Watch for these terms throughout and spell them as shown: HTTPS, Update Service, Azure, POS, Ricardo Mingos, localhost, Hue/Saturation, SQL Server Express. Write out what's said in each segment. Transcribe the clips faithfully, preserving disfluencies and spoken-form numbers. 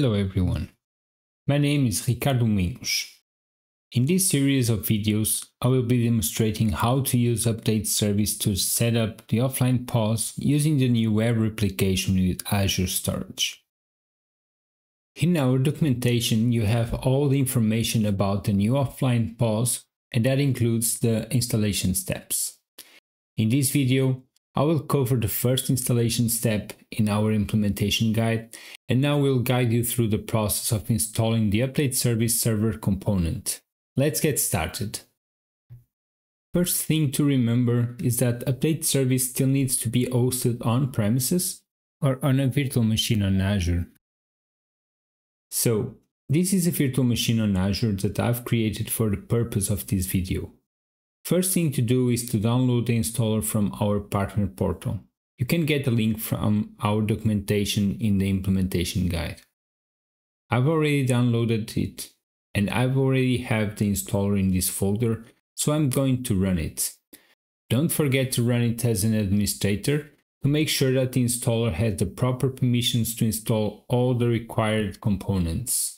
Hello everyone, my name is Ricardo Mingos. In this series of videos, I will be demonstrating how to use Update Service to set up the offline P O S using the new web replication with Azure Storage. In our documentation, you have all the information about the new offline P O S, and that includes the installation steps. In this video, I will cover the first installation step in our implementation guide, and now we'll guide you through the process of installing the Update Service server component. Let's get started. First thing to remember is that Update Service still needs to be hosted on-premises or on a virtual machine on Azure. So, this is a virtual machine on Azure that I've created for the purpose of this video. First thing to do is to download the installer from our partner portal. You can get a link from our documentation in the implementation guide. I've already downloaded it and I've already have the installer in this folder, so I'm going to run it. Don't forget to run it as an administrator to make sure that the installer has the proper permissions to install all the required components.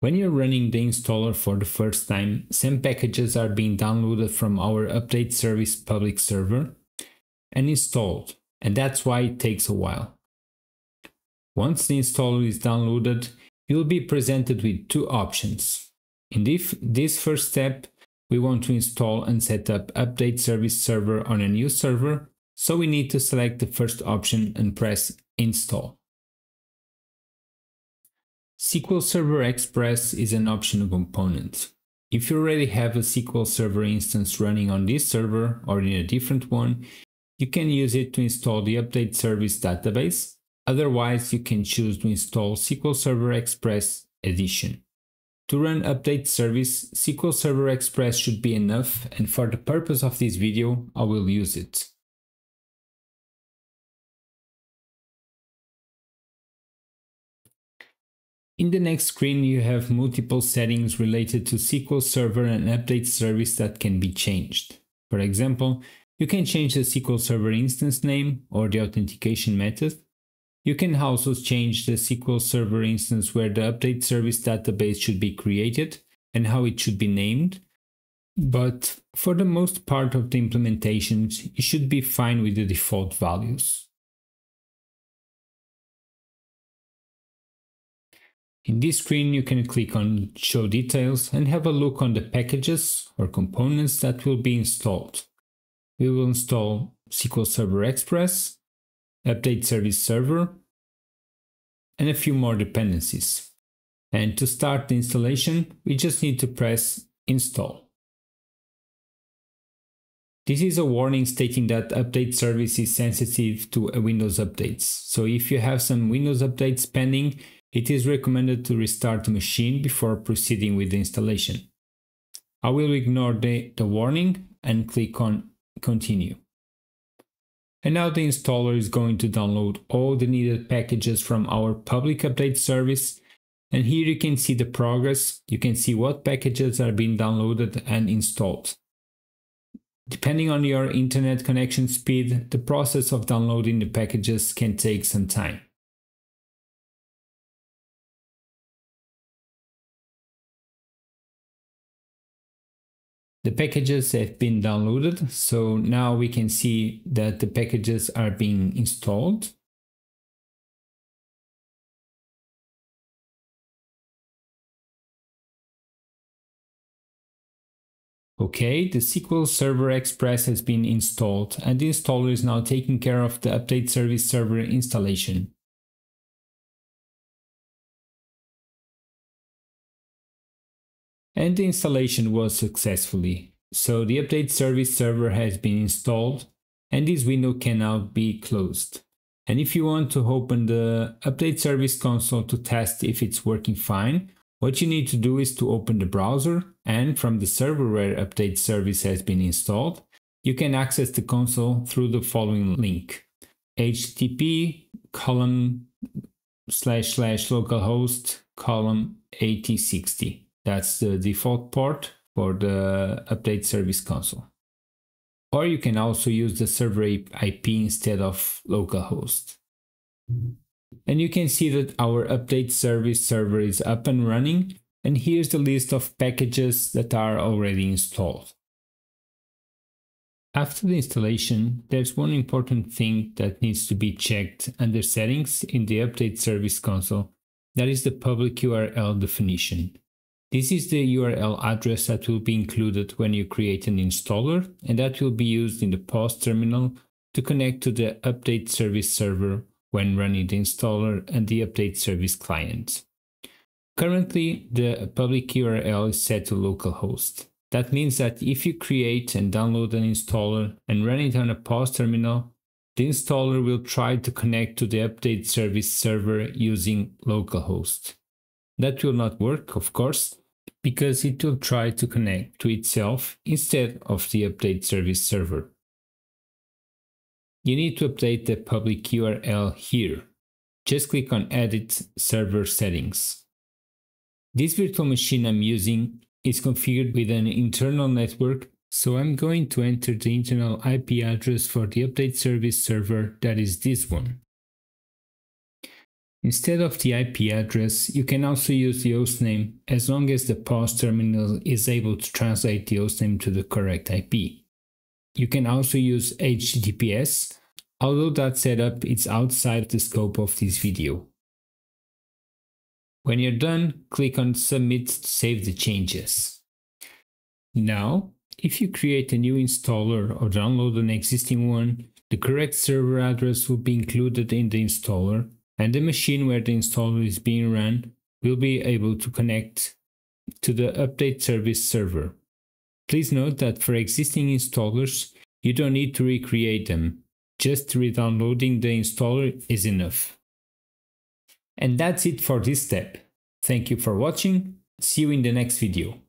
When you're running the installer for the first time, some packages are being downloaded from our Update Service public server and installed, and that's why it takes a while. Once the installer is downloaded, you'll be presented with two options. In this first step, we want to install and set up Update Service server on a new server, so we need to select the first option and press Install. S Q L Server Express is an optional component. If you already have a S Q L Server instance running on this server or in a different one, you can use it to install the Update Service database, otherwise you can choose to install S Q L Server Express Edition. To run Update Service, S Q L Server Express should be enough, and for the purpose of this video, I will use it. In the next screen, you have multiple settings related to S Q L Server and Update Service that can be changed. For example, you can change the S Q L Server instance name or the authentication method. You can also change the S Q L Server instance where the Update Service database should be created and how it should be named. But for the most part of the implementations, you should be fine with the default values. In this screen, you can click on Show Details and have a look on the packages or components that will be installed. We will install S Q L Server Express, Update Service Server, and a few more dependencies. And to start the installation, we just need to press Install. This is a warning stating that Update Service is sensitive to Windows updates. So if you have some Windows updates pending, it is recommended to restart the machine before proceeding with the installation. I will ignore the, the warning and click on Continue. And now the installer is going to download all the needed packages from our public Update Service. And here you can see the progress. You can see what packages are being downloaded and installed. Depending on your internet connection speed, the process of downloading the packages can take some time. The packages have been downloaded, so now we can see that the packages are being installed. Okay, the S Q L Server Express has been installed, and the installer is now taking care of the Update Service server installation. And the installation was successfully. So the Update Service server has been installed and this window can now be closed. And if you want to open the Update Service console to test if it's working fine, what you need to do is to open the browser, and from the server where Update Service has been installed, you can access the console through the following link: http colon slash slash localhost colon eighty sixty. That's the default port for the Update Service console. Or you can also use the server I P instead of localhost. And you can see that our Update Service server is up and running, and here's the list of packages that are already installed. After the installation, there's one important thing that needs to be checked under Settings in the Update Service console, that is the public U R L definition. This is the U R L address that will be included when you create an installer, and that will be used in the P O S terminal to connect to the Update Service server when running the installer and the Update Service client. Currently, the public U R L is set to localhost. That means that if you create and download an installer and run it on a P O S terminal, the installer will try to connect to the Update Service server using localhost. That will not work, of course, because it will try to connect to itself instead of the Update Service server. You need to update the public U R L here. Just click on Edit Server Settings. This virtual machine I'm using is configured with an internal network, so I'm going to enter the internal I P address for the Update Service server, that is this one. Instead of the I P address, you can also use the host name as long as the P O S terminal is able to translate the host name to the correct I P. You can also use H T T P S, although that setup is outside the scope of this video. When you're done, click on Submit to save the changes. Now, if you create a new installer or download an existing one, the correct server address will be included in the installer, and the machine where the installer is being run will be able to connect to the Update Service server. Please note that for existing installers, you don't need to recreate them. Just re-downloading the installer is enough. And that's it for this step. Thank you for watching. See you in the next video.